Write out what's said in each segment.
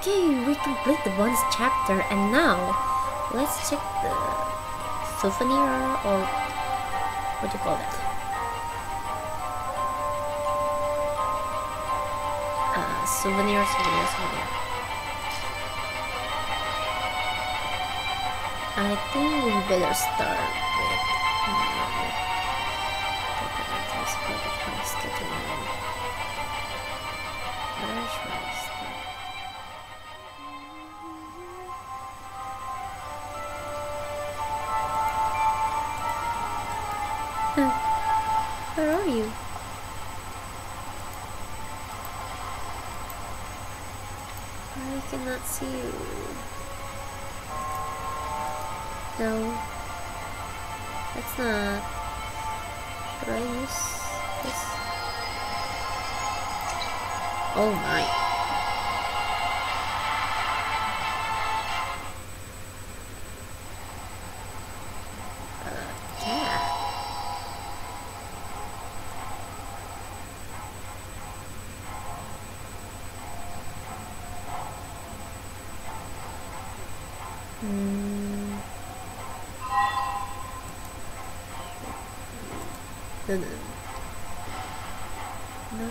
Okay, we complete the bonus chapter, and now let's check the souvenir, or what do you call that? Souvenir. I think we better start with where are you? I cannot see you. No, that's not. Should I use this? Oh my. Yeah. No.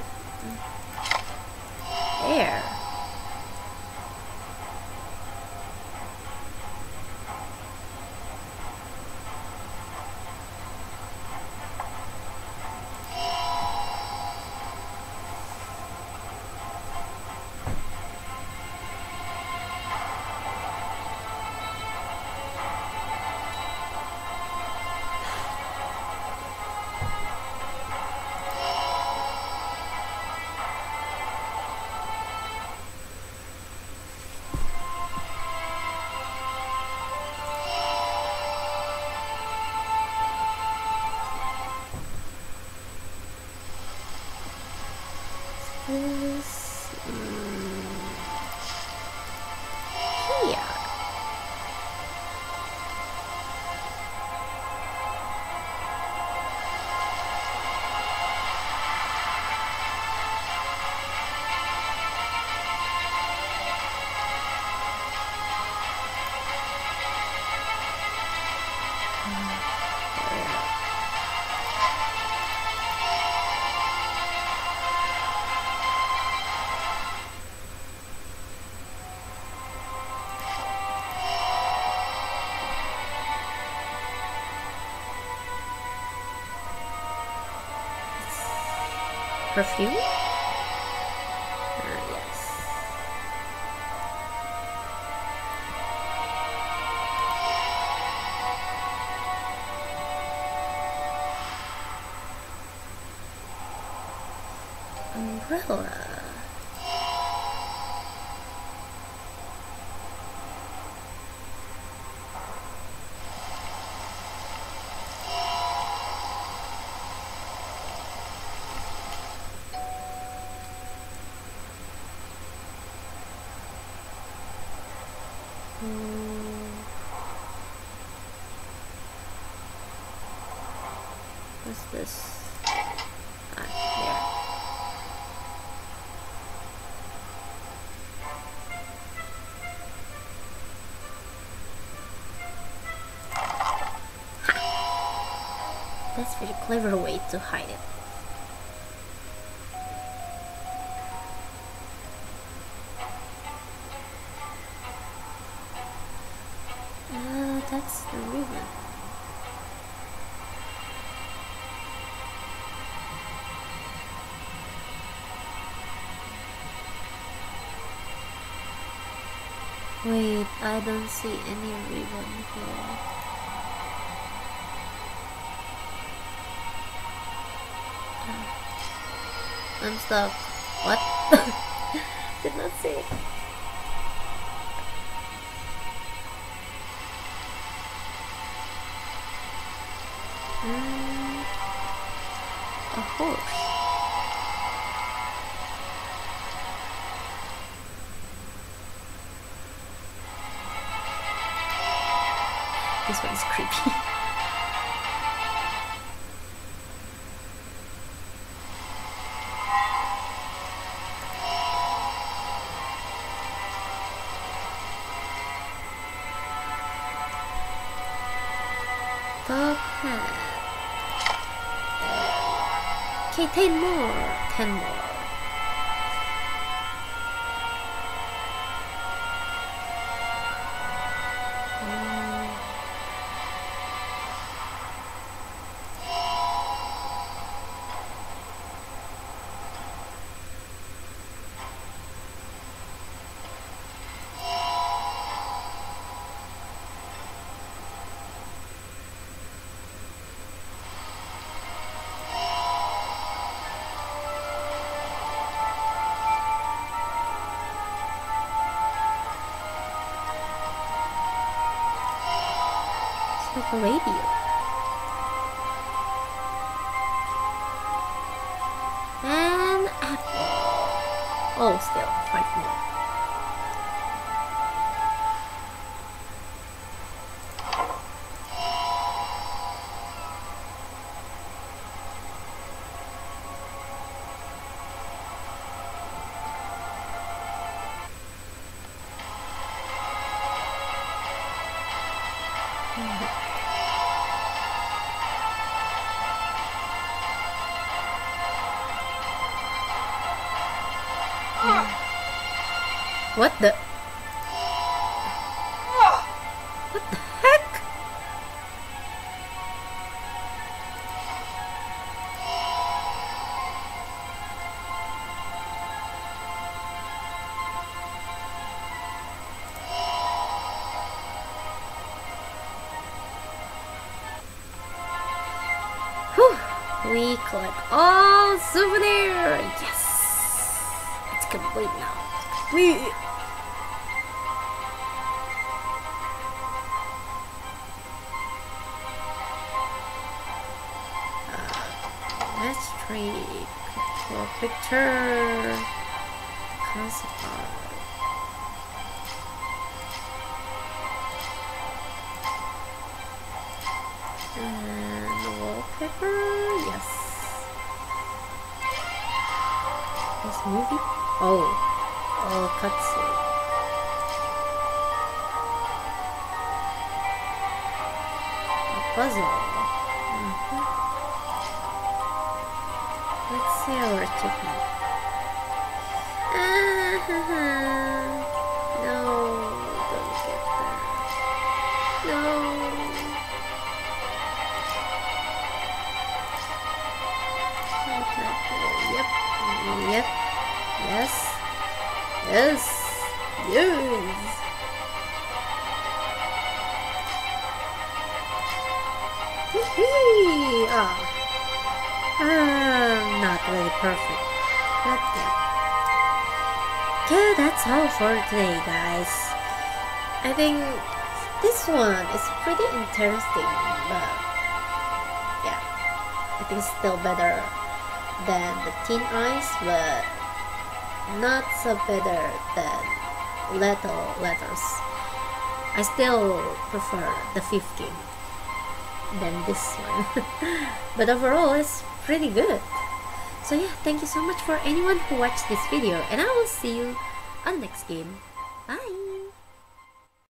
There. Perfume? Yes. Umbrella. What's this? There. Ha! That's a very clever way to hide it. That's the ribbon. Wait, I don't see any ribbon here. I'm stuck. What? Did not see it. A horse. This one is creepy. Okay, 10 more. Like a radio. An apple. Oh, still 5 more. What the? What the heck? Whew! We collect all souvenirs! Yes! It's complete now. We... let's trade for picture concept art. And the wallpaper, yes. This movie? Oh, cutscene. A puzzle. Let's see our achievement. No, don't get that. No. Yep. Yes. Yes. Hee! Not really perfect. Not good. Okay, that's all for today, guys. I think this one is pretty interesting, but yeah, I think it's still better than the Thin Ice, but not so better than Lethal Letters. I still prefer the 5th game than this one. But overall it's pretty good. So yeah, thank you so much for anyone who watched this video, and I will see you on next game. Bye.